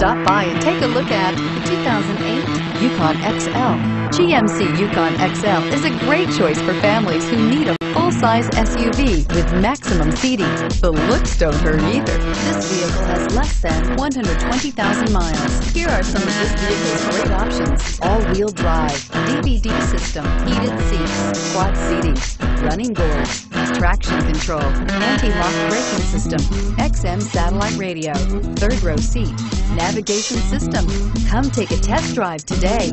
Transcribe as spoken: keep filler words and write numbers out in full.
Stop by and take a look at the two thousand eight Yukon X L. G M C Yukon X L is a great choice for families who need a full-size S U V with maximum seating. The looks don't hurt either. This vehicle has less than one hundred twenty thousand miles. Here are some of this vehicle's great options: all-wheel drive, D V D system, heated seats, quad seating, running boards, traction control, anti-lock braking system, X M satellite radio, third row seat, navigation system. Come take a test drive today.